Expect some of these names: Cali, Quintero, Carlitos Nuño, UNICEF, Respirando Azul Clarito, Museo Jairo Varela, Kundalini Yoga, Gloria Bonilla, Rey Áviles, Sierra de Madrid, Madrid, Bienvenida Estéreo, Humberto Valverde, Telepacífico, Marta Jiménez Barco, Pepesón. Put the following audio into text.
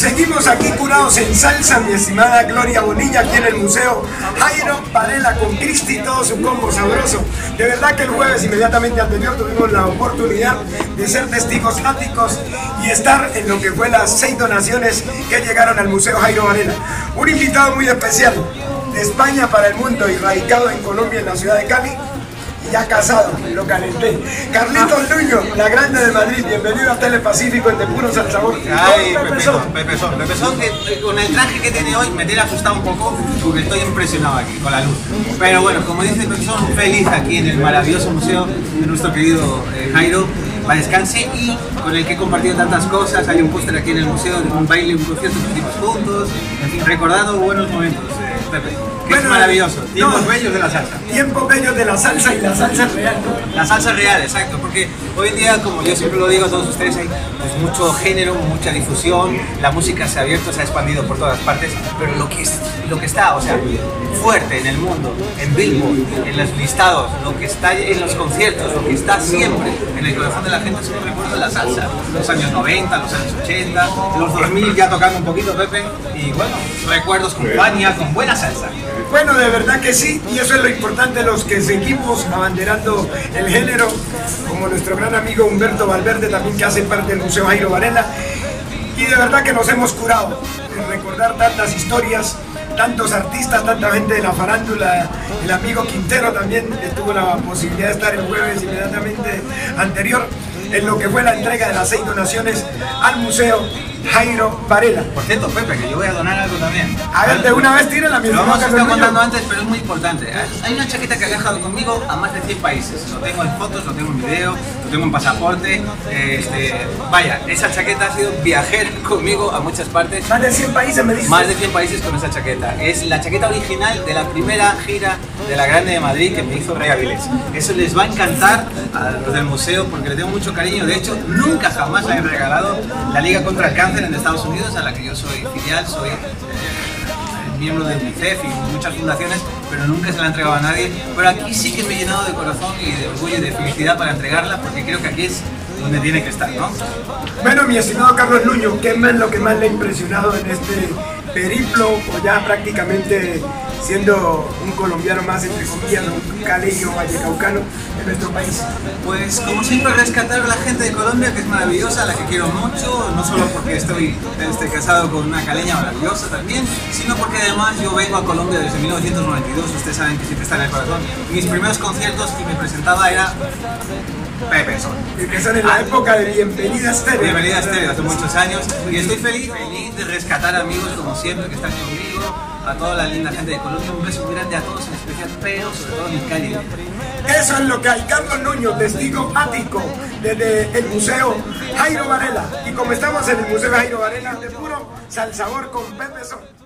seguimos aquí curados en salsa, mi estimada Gloria Bonilla, aquí en el Museo Jairo Varela con Cristi y todo su combo sabroso. De verdad que el jueves inmediatamente anterior tuvimos la oportunidad de ser testigos áticos y estar en lo que fue las 6 donaciones que llegaron al Museo Jairo Varela. Un invitado muy especial de España para el mundo y radicado en Colombia, en la ciudad de Cali. Ya casado, lo calenté. Carlitos Nuño, la grande de Madrid, bienvenido a Telepacífico, el de puro salsabor. Ay, Pepesón, con el traje que tiene hoy me tiene asustado un poco porque estoy impresionado aquí con la luz. Pero bueno, como dice Pepesón, feliz aquí en el maravilloso museo de nuestro querido Jairo. Para descanse y con el que he compartido tantas cosas. Hay un póster aquí en el museo de un baile, un concierto que hicimos juntos. En fin, recordando buenos momentos. Bueno, es maravilloso, tiempos bellos de la salsa. Tiempos bellos de la salsa y la salsa real. La salsa real, exacto, porque hoy en día, como yo siempre lo digo a todos ustedes, hay pues, mucho género, mucha difusión, la música se ha abierto, se ha expandido por todas partes, pero lo que está, o sea, fuerte en el mundo, en Billboard, en los listados, lo que está en los conciertos, lo que está siempre en el corazón de la gente, siempre recuerdo la salsa, los años 90, los años 80, los 2000 ya tocando un poquito, Pepe, y bueno, recuerdos con España, con buena salsa. Bueno, de verdad que sí, y eso es lo importante, los que seguimos abanderando el género, como nuestro gran amigo Humberto Valverde, también que hace parte del Museo Jairo Varela, y de verdad que nos hemos curado de recordar tantas historias, tantos artistas, tanta gente de la farándula. El amigo Quintero también tuvo la posibilidad de estar el jueves inmediatamente anterior en lo que fue la entrega de las 6 donaciones al Museo Jairo Varela. Por cierto, Pepe, que yo voy a donar algo también. A ver, de una vez tira la misma. Lo vamos a estar contando antes, pero es muy importante. Hay una chaqueta que ha viajado conmigo a más de 100 países. Lo tengo en fotos, lo tengo en video, lo tengo en pasaporte. Vaya, esa chaqueta ha sido viajera conmigo a muchas partes. Más de 100 países, me dices. Más de 100 países con esa chaqueta. Es la chaqueta original de la primera gira de la Grande de Madrid que me hizo Rey Áviles. Eso les va a encantar a los del museo porque le tengo mucho cariño. De hecho, nunca jamás la he regalado. La Liga contra el Cáncer en Estados Unidos, a la que yo soy filial, soy miembro de UNICEF y muchas fundaciones, pero nunca se la ha entregado a nadie, pero aquí sí que me he llenado de corazón y de orgullo y de felicidad para entregarla, porque creo que aquí es donde tiene que estar, ¿no? Bueno, mi estimado Carlos Nuño, ¿qué es lo que más le ha impresionado en este periplo, o ya prácticamente siendo un colombiano más, entre comillas, un caleño vallecaucano en nuestro país? Pues como siempre, rescatar a la gente de Colombia, que es maravillosa, a la que quiero mucho, no solo porque estoy casado con una caleña maravillosa también, sino porque además yo vengo a Colombia desde 1992, ustedes saben que siempre está en el corazón. Mis primeros conciertos que me presentaba era Pepesón. Pepesón en la época de Bienvenida Estéreo. Bienvenida Estéreo, hace muchos años, y estoy feliz de rescatar amigos como siempre que están conmigo, a toda la linda gente de Colombia, un beso grande a todos, en especial, pero sobre todo en Cali. Eso es lo que hay, Carlos Nuño, testigo ático, desde el Museo Jairo Varela. Y como estamos en el Museo Jairo Varela, de puro salsabor con Pepesón.